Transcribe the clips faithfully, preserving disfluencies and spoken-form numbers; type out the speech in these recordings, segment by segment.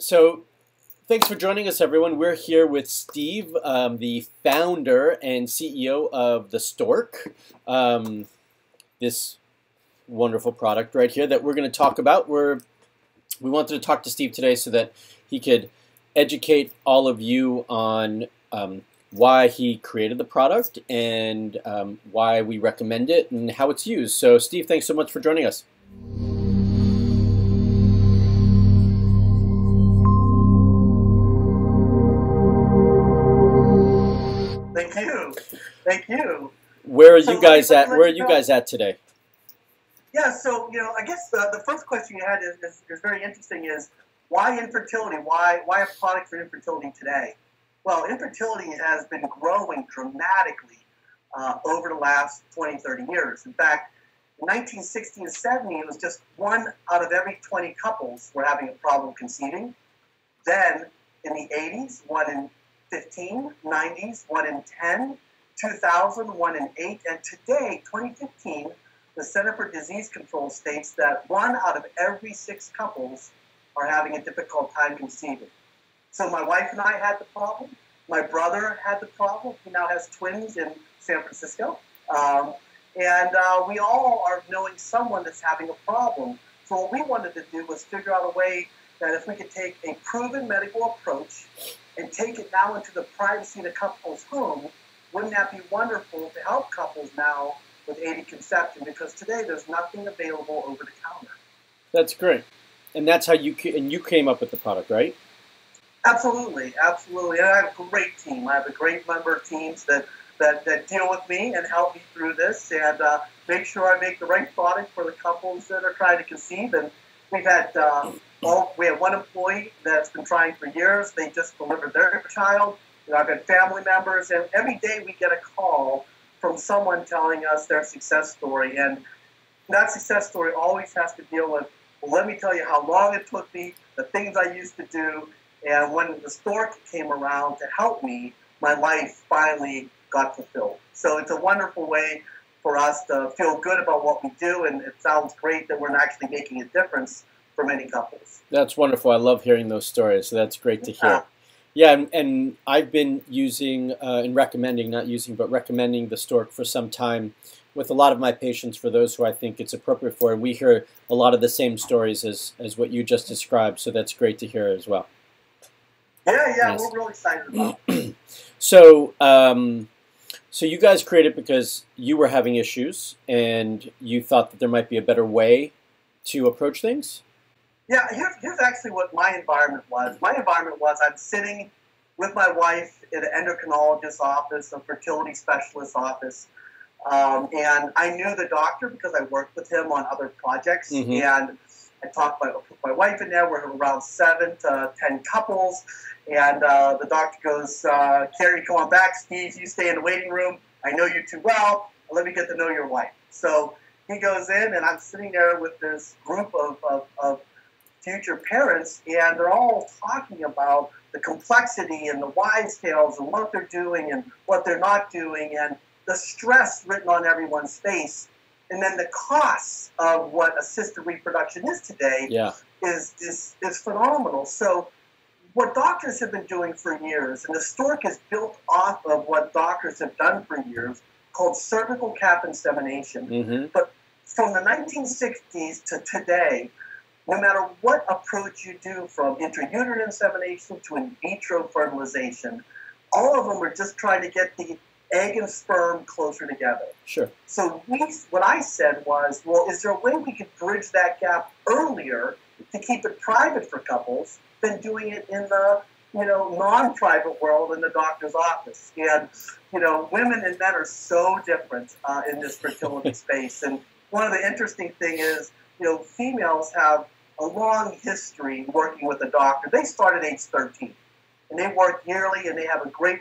So thanks for joining us, everyone. We're here with Steve, um, the founder and C E O of The Stork, um, this wonderful product right here that we're going to talk about. We're, we wanted to talk to Steve today so that he could educate all of you on um, why he created the product and um, why we recommend it and how it's used. So, Steve, thanks so much for joining us. Thank you. Thank you. Where are you guys at? Where are you guys at today? Yeah, so, you know, I guess the, the first question you had is, is, is very interesting is, why infertility? Why, why a product for infertility today? Well, infertility has been growing dramatically uh, over the last twenty, thirty years. In fact, in nineteen sixty and seventy, it was just one out of every twenty couples were having a problem conceiving. Then, in the eighties, one in fifteen, nineties, one in ten, two thousand, one in eight, and today, twenty fifteen, the Center for Disease Control states that one out of every six couples are having a difficult time conceiving. So my wife and I had the problem. My brother had the problem. He now has twins in San Francisco. Um, and uh, we all are knowing someone that's having a problem. So what we wanted to do was figure out a way that if we could take a proven medical approach and take it now into the privacy of the couple's home, wouldn't that be wonderful to help couples now with aided conception? Because today there's nothing available over the counter. That's great. And that's how you, and you came up with the product, right? Absolutely, absolutely. And I have a great team. I have a great number of teams that, that, that deal with me and help me through this and uh, make sure I make the right product for the couples that are trying to conceive. And we've had, uh, all, we have one employee that's been trying for years. They just delivered their child. You know, I've had family members. And every day we get a call from someone telling us their success story. And that success story always has to deal with, well, let me tell you how long it took me, the things I used to do. And when The Stork came around to help me, my life finally got fulfilled. So it's a wonderful way for us to feel good about what we do, and it sounds great that we're actually making a difference for many couples. That's wonderful. I love hearing those stories, so that's great to hear. Yeah, and, and I've been using uh, and recommending, not using, but recommending The Stork for some time with a lot of my patients for those who I think it's appropriate for, and we hear a lot of the same stories as, as what you just described, so that's great to hear as well. Yeah, yeah, nice. We're really excited about it. So, um, so you guys created because you were having issues and you thought that there might be a better way to approach things? Yeah, here's, here's actually what my environment was. My environment was I'm sitting with my wife in an endocrinologist's office, a fertility specialist's office, um, and I knew the doctor because I worked with him on other projects, mm-hmm. and I talked with my, my wife in there. We're around seven to ten couples. And uh, the doctor goes, uh, Carrie, come on back. Steve, you stay in the waiting room. I know you too well. Let me get to know your wife. So he goes in, and I'm sitting there with this group of, of, of future parents, and they're all talking about the complexity and the wives' tales and what they're doing and what they're not doing and the stress written on everyone's face. And then the costs of what assisted reproduction is today yeah. is, is is phenomenal. So what doctors have been doing for years, and The Stork is built off of what doctors have done for years, called cervical cap insemination. Mm-hmm. But from the nineteen sixties to today, no matter what approach you do, from intrauterine insemination to in vitro fertilization, all of them are just trying to get the egg and sperm closer together. Sure. So we, what I said was, well, is there a way we could bridge that gap earlier to keep it private for couples than doing it in the, you know, non-private world in the doctor's office? And, you know, women and men are so different uh, in this fertility space. And one of the interesting things is, you know, females have a long history working with a doctor. They start at age thirteen. And they work yearly, and they have a great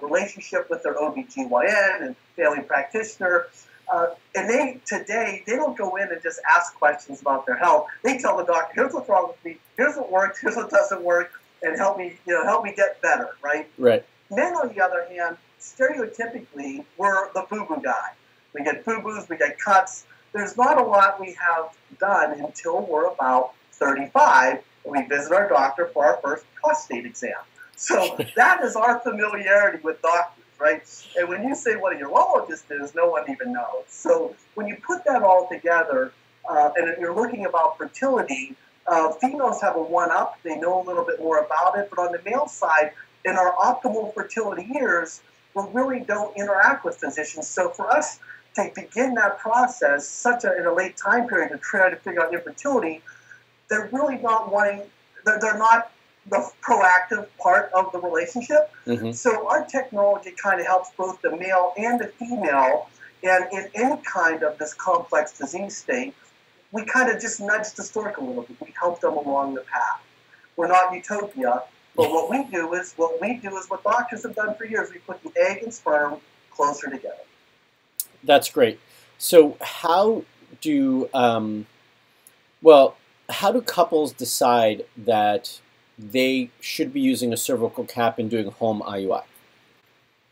relationship with their O B G Y N and family practitioner. Uh, and they, today, they don't go in and just ask questions about their health. They tell the doctor, here's what's wrong with me, here's what works, here's what doesn't work, and help me, you know, help me get better, right? Right. Men, on the other hand, stereotypically, we're the boo-boo guy. We get boo-boos, we get cuts. There's not a lot we have done until we're about thirty-five, we visit our doctor for our first prostate exam. So that is our familiarity with doctors, right? And when you say what a urologist is, no one even knows. So when you put that all together, uh, and if you're looking about fertility, uh, females have a one-up. They know a little bit more about it. But on the male side, in our optimal fertility years, we really don't interact with physicians. So for us to begin that process such a, in a late time period to try to figure out infertility, they're really not wanting, they're, they're not the proactive part of the relationship. Mm-hmm. So our technology kind of helps both the male and the female. And in any kind of this complex disease state, we kind of just nudge the stork a little bit. We help them along the path. We're not utopia. But what we do is what we do is what doctors have done for years. We put the egg and sperm closer together. That's great. So how do um, well how do couples decide that they should be using a cervical cap and doing home I U I?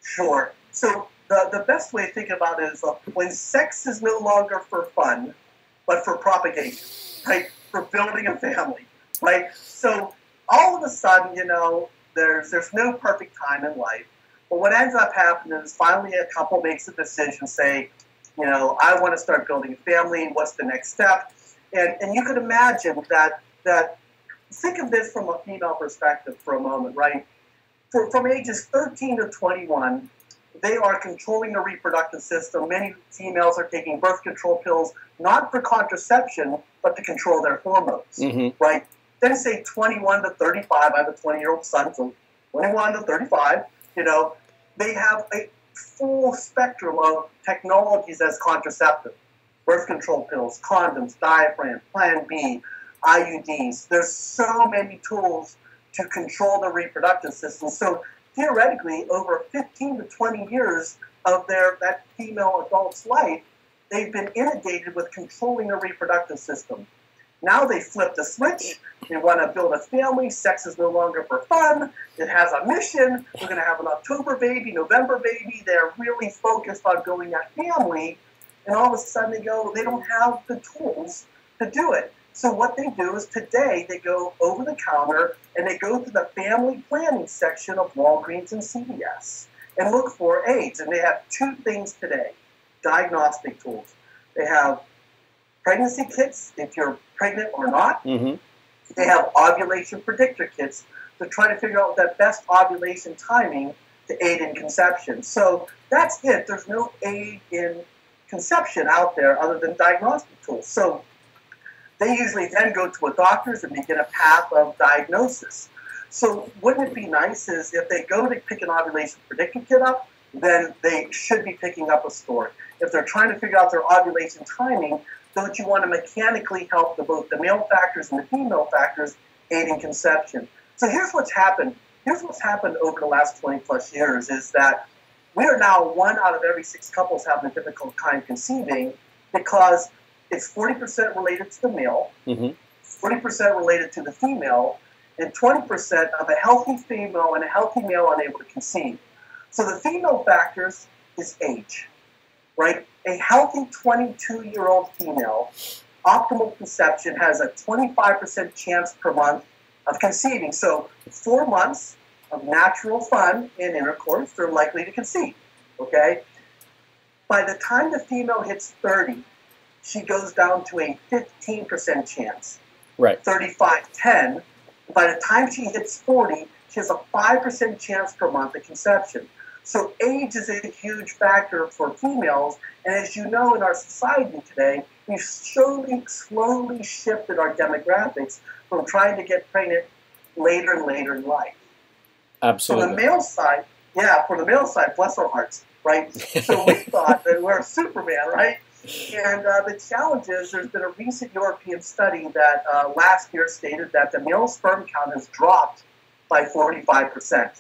Sure. So the the best way to think about it is uh, when sex is no longer for fun, but for propagation, right? For building a family, right? So all of a sudden, you know, there's there's no perfect time in life. But what ends up happening is finally a couple makes a decision, say, you know, I want to start building a family. What's the next step? And and you could imagine that that think of this from a female perspective for a moment, right? For, from ages thirteen to twenty-one, they are controlling their reproductive system. Many females are taking birth control pills, not for contraception, but to control their hormones, mm-hmm. right? Then say twenty-one to thirty-five, I have a twenty-year-old son, so twenty-one to thirty-five, you know, they have a full spectrum of technologies as contraceptive, birth control pills, condoms, diaphragm, Plan B, I U Ds. There's so many tools to control the reproductive system. So theoretically, over fifteen to twenty years of their that female adult's life, they've been inundated with controlling the reproductive system. Now they flip the switch. They want to build a family. Sex is no longer for fun. It has a mission. We're going to have an October baby, November baby. They're really focused on building that family. And all of a sudden they go, they don't have the tools to do it. So what they do is today they go over the counter and they go to the family planning section of Walgreens and C V S and look for aids. And they have two things today, diagnostic tools. They have pregnancy kits, if you're pregnant or not. Mm-hmm. They have ovulation predictor kits to try to figure out that best ovulation timing to aid in conception. So that's it. There's no aid in conception out there other than diagnostic tools. So they usually then go to a doctor's and begin a path of diagnosis. So wouldn't it be nice is if they go to pick an ovulation predictor kit up, then they should be picking up a stork. If they're trying to figure out their ovulation timing, don't you want to mechanically help the, both the male factors and the female factors aiding conception? So here's what's happened. Here's what's happened over the last twenty plus years is that we are now one out of every six couples having a difficult time conceiving because it's forty percent related to the male, mm-hmm. forty percent related to the female, and twenty percent of a healthy female and a healthy male unable to conceive. So the female factors is age, right? A healthy twenty-two-year-old female, optimal conception, has a twenty-five percent chance per month of conceiving. So four months of natural fun and intercourse, they're likely to conceive, okay? By the time the female hits thirty, she goes down to a fifteen percent chance, right? thirty-five, ten. By the time she hits forty, she has a five percent chance per month of conception. So age is a huge factor for females, and as you know in our society today, we've slowly, slowly shifted our demographics from trying to get pregnant later and later in life. Absolutely. For the male side, yeah, for the male side, bless our hearts, right? So we thought that we're Superman, right? And uh, the challenge is there's been a recent European study that uh, last year stated that the male sperm count has dropped by forty-five percent.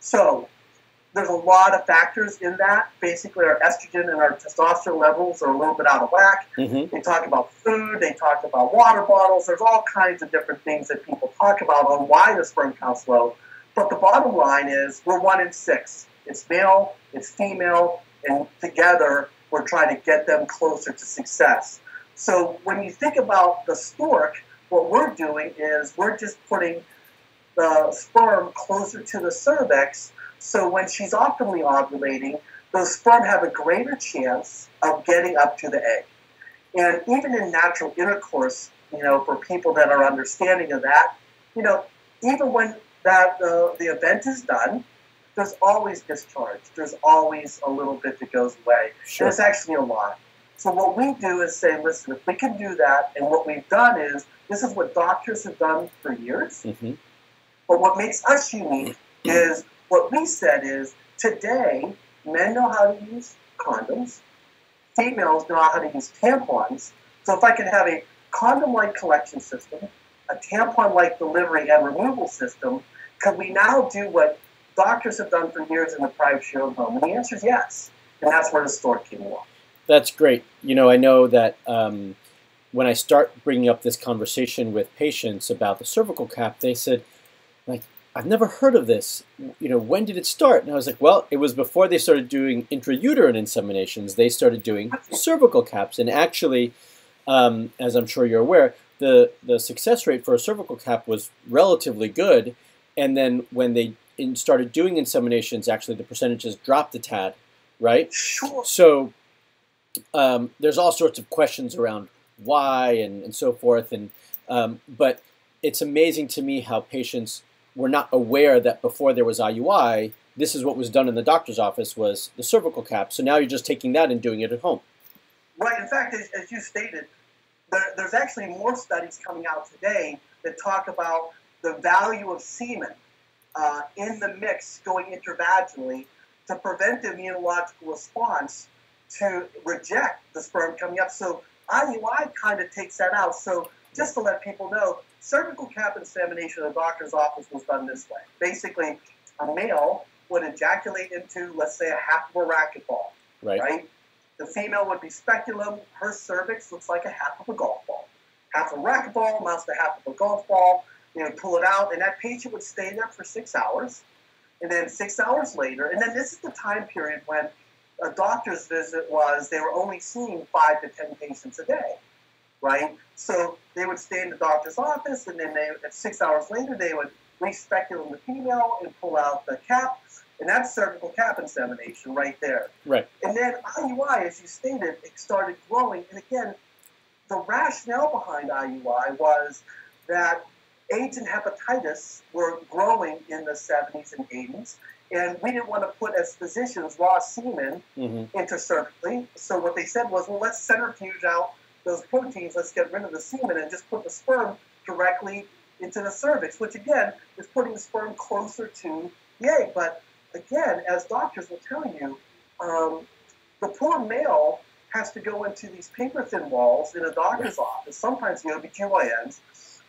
So there's a lot of factors in that. Basically, our estrogen and our testosterone levels are a little bit out of whack. Mm-hmm. They talk about food. They talk about water bottles. There's all kinds of different things that people talk about on why the sperm count's low. But the bottom line is we're one in six. It's male, it's female, and together we're trying to get them closer to success. So when you think about the stork, what we're doing is we're just putting the sperm closer to the cervix, so when she's optimally ovulating, the sperm have a greater chance of getting up to the egg. And even in natural intercourse, you know, for people that are understanding of that, you know, even when that uh, the event is done, there's always discharge. There's always a little bit that goes away. Sure. And it's actually a lot. So what we do is say, listen, if we can do that, and what we've done is, this is what doctors have done for years, mm-hmm. but what makes us unique is what we said is, today, men know how to use condoms, females know how to use tampons, so if I can have a condom-like collection system, a tampon-like delivery and removal system, can we now do what doctors have done for years in the privacy of home? And the answer is yes, and that's where the Stork came along. That's great. You know, I know that um, when I start bringing up this conversation with patients about the cervical cap, they said, like, I've never heard of this. You know, when did it start? And I was like, well, it was before they started doing intrauterine inseminations. They started doing cervical caps. And actually, um, as I'm sure you're aware, the, the success rate for a cervical cap was relatively good. And then when they in started doing inseminations, actually, the percentages dropped a tad, right? Sure. So... Um, there's all sorts of questions around why and, and so forth, and um, but it's amazing to me how patients were not aware that before there was I U I, this is what was done in the doctor's office was the cervical cap. So now you're just taking that and doing it at home. Right. In fact, as, as you stated, there, there's actually more studies coming out today that talk about the value of semen uh, in the mix going intravaginally to prevent the immunological response to reject the sperm coming up. So I U I kind of takes that out. So just to let people know, cervical cap insemination in the doctor's office was done this way. Basically, a male would ejaculate into, let's say, a half of a racquetball, right? right? The female would be speculum. Her cervix looks like a half of a golf ball. Half a racquetball amounts to half of a golf ball. You know, pull it out, and that patient would stay there for six hours. And then six hours later, and then this is the time period when a doctor's visit was, they were only seeing five to ten patients a day, right? So they would stay in the doctor's office, and then they, six hours later, they would re-speculum the female and pull out the cap, and that's cervical cap insemination right there. Right. And then I U I, as you stated, it started growing, and again, the rationale behind I U I was that AIDS and hepatitis were growing in the seventies and eighties, and we didn't want to put, as physicians, raw semen mm-hmm. intracervically. So what they said was, well, let's centrifuge out those proteins, let's get rid of the semen and just put the sperm directly into the cervix, which again is putting the sperm closer to the egg. But again, as doctors will tell you, um, the poor male has to go into these paper thin walls in a doctor's yeah. office, sometimes the O B G Y Ns,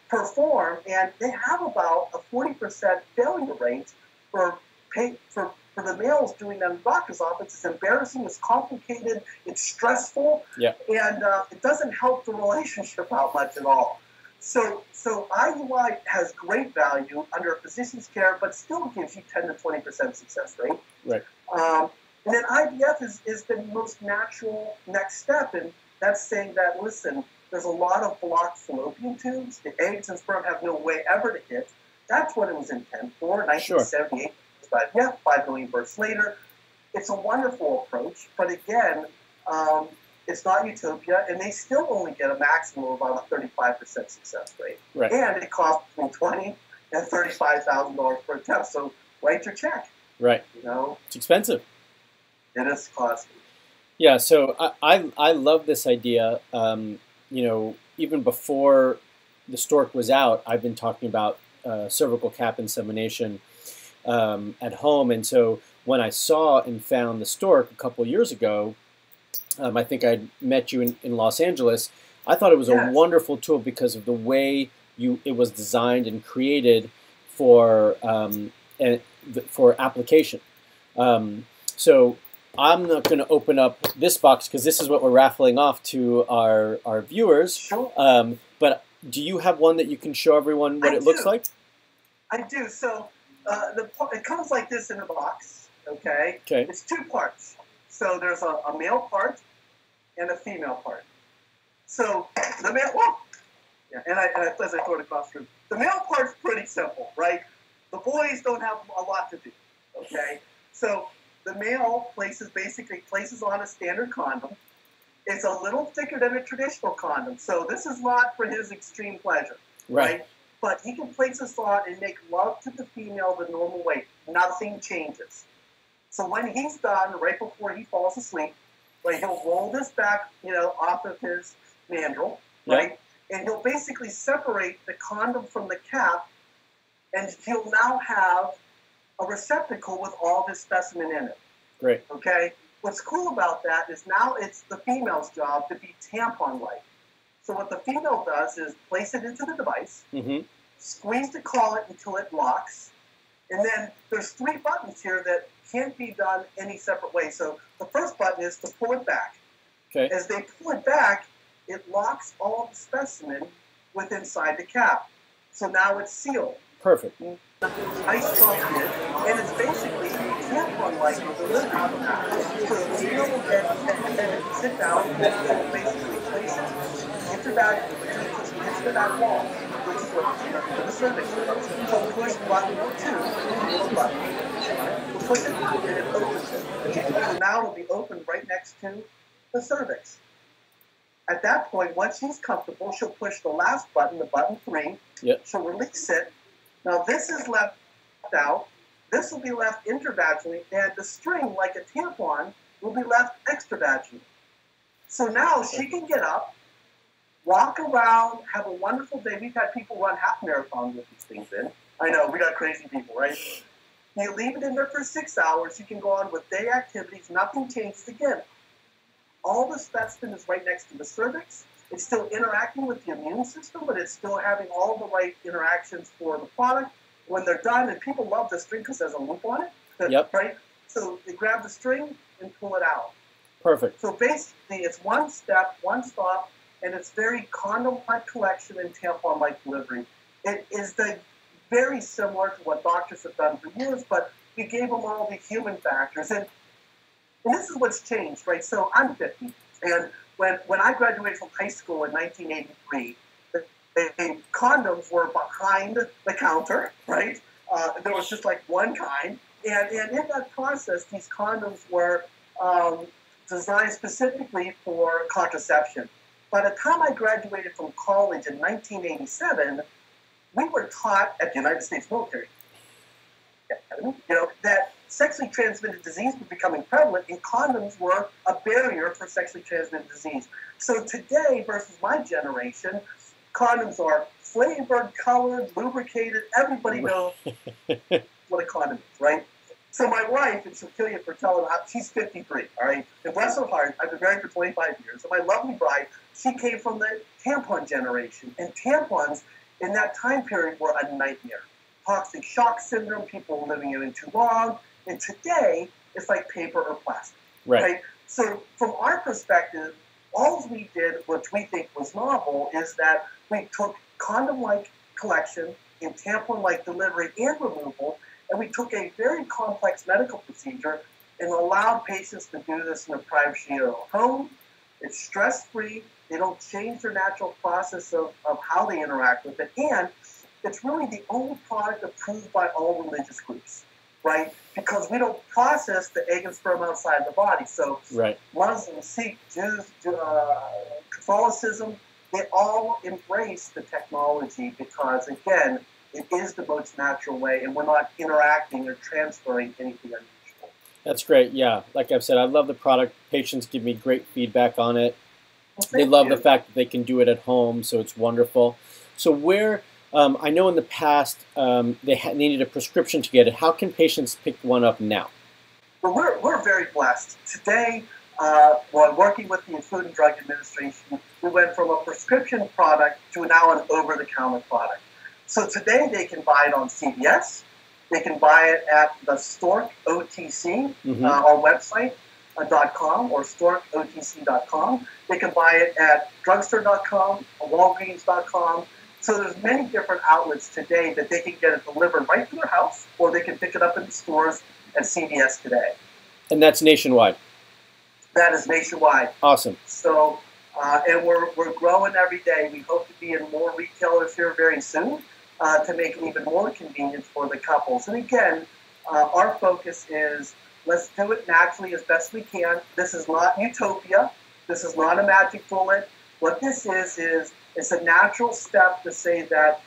perform, and they have about a forty percent failure rate for For, for the males doing that in the doctor's office. It's embarrassing, it's complicated, it's stressful, yeah. and uh, it doesn't help the relationship out much at all. So, so I U I has great value under a physician's care, but still gives you ten to twenty percent success rate. Right. Um, and then I V F is, is the most natural next step, and that's saying that, listen, there's a lot of blocked fallopian tubes, the eggs and sperm have no way ever to hit. That's what it was intended for, nineteen seventy-eight. Sure. But yeah, five million births later, it's a wonderful approach. But again, um, it's not utopia, and they still only get a maximum of about a thirty-five percent success rate, right. and it costs between twenty and thirty-five thousand dollars per attempt. So write your check. Right. You know, it's expensive. It is costly. Yeah. So I I, I love this idea. Um, you know, even before the Stork was out, I've been talking about uh, cervical cap insemination Um, at home, and so when I saw and found the Stork a couple years ago, um, I think I'd met you in, in Los Angeles. I thought it was yes. a wonderful tool because of the way you it was designed and created for um, and for application. Um, so I'm not going to open up this box because this is what we're raffling off to our our viewers. Sure. Um, but do you have one that you can show everyone what I it do. looks like? I do. So. Uh, the, it comes like this in a box, okay? okay? It's two parts. So there's a, a male part and a female part. So the male, whoa, Yeah, and I, and I, as I throw it across the room. The male part's pretty simple, right? The boys don't have a lot to do, okay? So the male places basically places on a standard condom. It's a little thicker than a traditional condom, so this is not for his extreme pleasure, right? right? But he can place this on and make love to the female the normal way. Nothing changes. So when he's done, right before he falls asleep, right, he'll roll this back, you know, off of his mandrel, right? right? And he'll basically separate the condom from the cap, and he'll now have a receptacle with all of his specimen in it. Great. Okay? What's cool about that is now it's the female's job to be tampon-like. So what the female does is place it into the device, mm-hmm. squeeze the collet until it locks, and then there's three buttons here that can't be done any separate way. So the first button is to pull it back. Okay. As they pull it back, it locks all the specimen with inside the cap. So now it's sealed. Perfect. Nice chocolate, and it's basically tampon-like with a lid on the back. So the female will then sit down and basically place it. Back, it's the back wall, which is what the cervix is. So push button two, button. We'll push it and it opens it. So now it'll be open right next to the cervix. At that point, once she's comfortable, she'll push the last button, the button three. Yep. She'll release it. Now this is left out. This will be left intervaginally, and the string, like a tampon, will be left extravaginally. So now she can get up, walk around, have a wonderful day. We've had people run half marathons with these things in. I know, we got crazy people, right? You leave it in there for six hours. You can go on with day activities. Nothing changes again. All the specimen is right next to the cervix. It's still interacting with the immune system, but it's still having all the right interactions for the product. When they're done, and people love the string because there's a loop on it, yep. right? So they grab the string and pull it out. Perfect. So basically, it's one step, one stop, and it's very condom-like collection and tampon-like delivery. It is the, very similar to what doctors have done for years, but we gave them all the human factors. And, and this is what's changed, right? So I'm fifty, and when, when I graduated from high school in nineteen eighty-three, the, the condoms were behind the counter, right? Uh, there was just like one kind. And, and in that process, these condoms were um, designed specifically for contraception. By the time I graduated from college in nineteen eighty-seven, we were taught at the United States military, you know, that sexually transmitted disease was becoming prevalent, and condoms were a barrier for sexually transmitted disease. So today, versus my generation, condoms are flavored, colored, lubricated. Everybody knows what a condom is, right? So my wife, and she'll kill you for telling her, she's fifty-three, all right? And bless her heart, I've been married for twenty-five years, and my lovely bride, she came from the tampon generation. And tampons in that time period were a nightmare. Toxic shock syndrome, people living in it too long. And today, it's like paper or plastic, right? right? So from our perspective, all we did, which we think was novel, is that we took condom-like collection and tampon-like delivery and removal, and we took a very complex medical procedure and allowed patients to do this in the privacy of their home. It's stress-free. They don't change their natural process of, of how they interact with it. And it's really the only product approved by all religious groups, right? Because we don't process the egg and sperm outside the body. So right. Muslims, Sikh, Jews, uh, Catholicism, they all embrace the technology because, again, it is the most natural way, and we're not interacting or transferring anything unusual. That's great, yeah. Like I've said, I love the product. Patients give me great feedback on it. Well, they love you. The fact that they can do it at home, so it's wonderful. So where, um, I know in the past, um, they had, needed a prescription to get it. How can patients pick one up now? Well, we're, we're very blessed. Today, uh, while working with the Food and Drug Administration, we went from a prescription product to now an over-the-counter product. So today they can buy it on C V S, they can buy it at the Stork O T C, mm-hmm. uh, our website, uh, .com or stork O T C dot com. They can buy it at drugstore dot com, Walgreens dot com. So there's many different outlets today that they can get it delivered right to their house, or they can pick it up in the stores at C V S today. And that's nationwide? That is nationwide. Awesome. So Uh, and we're, we're growing every day. We hope to be in more retailers here very soon uh, to make it even more convenient for the couples. And again, uh, our focus is let's do it naturally as best we can. This is not utopia. This is not a magic bullet. What this is, is it's a natural step to say that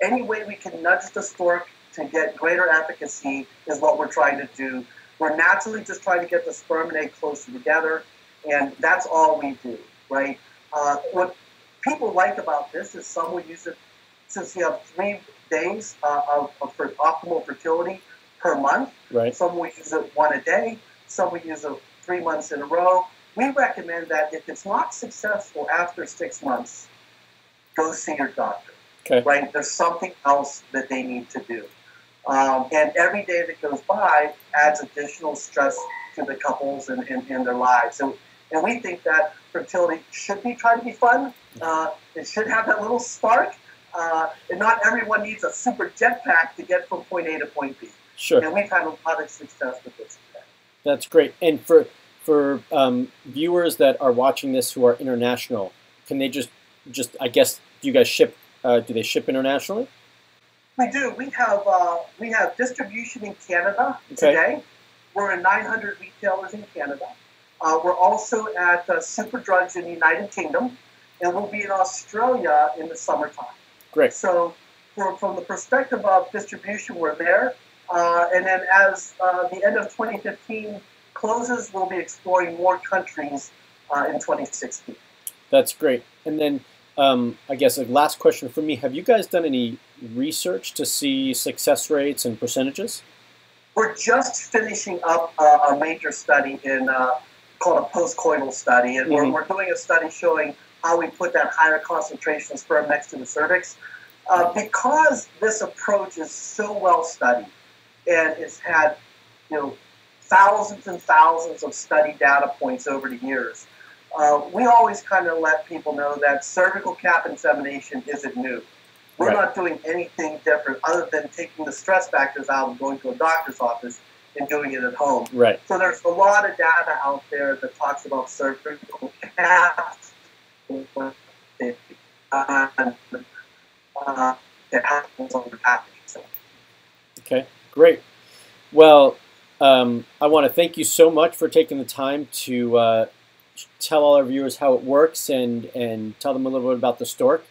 any way we can nudge the stork to get greater efficacy is what we're trying to do. We're naturally just trying to get the sperm and egg closer together, and that's all we do. Right? Uh, what people like about this is some will use it since you have three days uh, of, of for optimal fertility per month. Right. Some will use it one a day. Some will use it three months in a row. We recommend that if it's not successful after six months, go see your doctor. Okay. Right? There's something else that they need to do. Um, and every day that goes by adds additional stress to the couples and, and, and their lives. So, and we think that fertility should be trying to be fun. Uh, it should have that little spark. Uh, and not everyone needs a super jetpack to get from point A to point B. Sure. And we've had a lot of success with this today. That's great. And for for um, viewers that are watching this who are international, can they just just I guess do you guys ship? Uh, do they ship internationally? We do. We have uh, we have distribution in Canada today. We're in nine hundred retailers in Canada. Uh, we're also at uh, Superdrugs in the United Kingdom, and we'll be in Australia in the summertime. Great. So for, from the perspective of distribution, we're there. Uh, and then as uh, the end of twenty fifteen closes, we'll be exploring more countries uh, in twenty sixteen. That's great. And then um, I guess a last question for me. Have you guys done any research to see success rates and percentages? We're just finishing up uh, a major study in uh, called a postcoital study, and we're, mm-hmm. we're doing a study showing how we put that higher concentration of sperm next to the cervix. Uh, because this approach is so well studied and it's had, you know, thousands and thousands of study data points over the years, uh, we always kind of let people know that cervical cap insemination isn't new. We're right. not doing anything different other than taking the stress factors out and going to a doctor's office and doing it at home. Right. So there's a lot of data out there that talks about cervical cap and uh, that happens over time. Okay, great. Well, um, I want to thank you so much for taking the time to uh, tell all our viewers how it works and and tell them a little bit about the stork.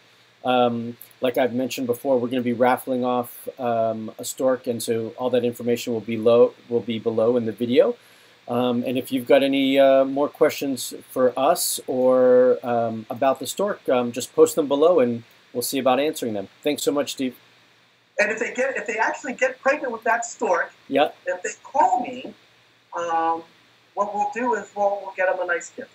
Um, like I've mentioned before, we're going to be raffling off um, a stork, and so all that information will be low will be below in the video. Um, and if you've got any uh, more questions for us or um, about the stork, um, just post them below, and we'll see about answering them. Thanks so much, Steve. And if they get if they actually get pregnant with that stork, yeah. If they call me, um, what we'll do is we'll we'll get them a nice gift.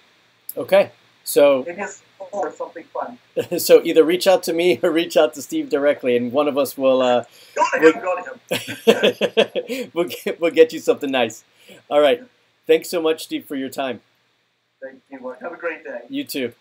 Okay. So it is or something fun. So either reach out to me or reach out to Steve directly, and one of us will uh, go to him, we'll, go to him. we'll get we'll get you something nice. All right. Thanks so much, Steve, for your time. Thank you. Have a great day. You too.